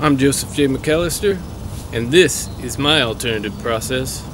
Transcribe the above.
I'm Joseph J. McAllister, and this is my alternative process.